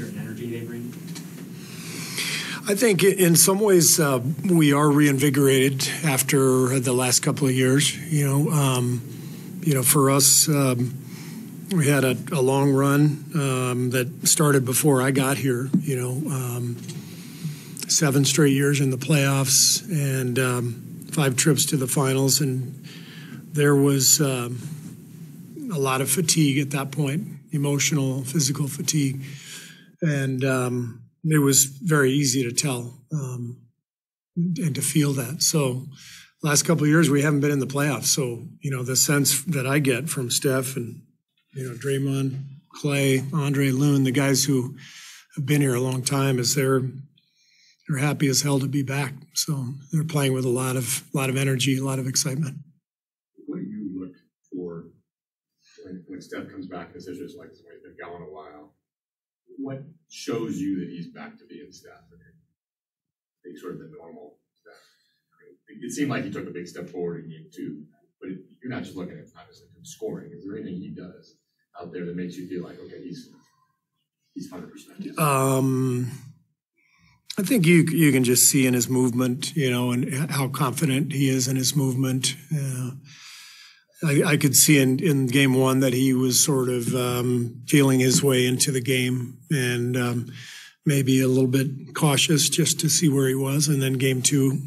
atmosphere and energy they bring? I think in some ways we are reinvigorated after the last couple of years. For us, we had a long run that started before I got here. 7 straight years in the playoffs and 5 trips to the finals, and there was a lot of fatigue at that point, emotional, physical fatigue, and it was very easy to tell and to feel that. So last couple of years, we haven't been in the playoffs. So, the sense that I get from Steph and, Draymond, Clay, Andre, Loon, the guys who have been here a long time, is they're happy as hell to be back. So they're playing with a lot of energy, a lot of excitement. What do you look for when Steph comes back? This is just like the way they've gone a while. What shows you that he's back to being Steph? Being sort of the normal Steph. It seemed like he took a big step forward in game 2, but you're not just looking at obviously from scoring. Is there anything he does out there that makes you feel like, okay, he's 100%? I think you can just see in his movement, and how confident he is in his movement. I could see in game 1 that he was sort of feeling his way into the game and maybe a little bit cautious just to see where he was. And then game 2,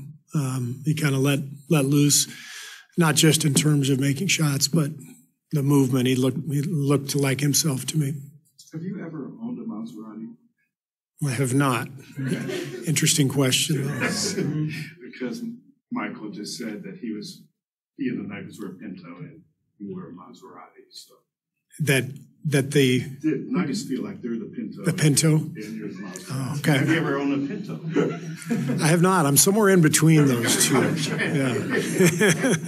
he kind of let loose, not just in terms of making shots, but the movement. He looked like himself to me. Have you ever owned a Maserati? I have not. Interesting question. Because Michael just said that he was... he and the Nuggets were a Pinto and you were a Maserati. So that the Nuggets feel like they're the Pinto. The Pinto? And you're the Maserati. Oh, okay. Have you ever owned a Pinto? I have not. I'm somewhere in between those two. Yeah.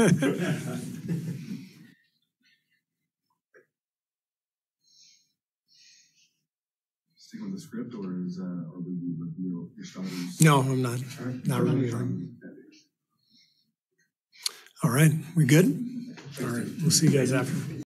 Stick on the script, or is or will you reveal your starters? No, I'm not. Right. Not really. All right, we good? All right, we'll see you guys after.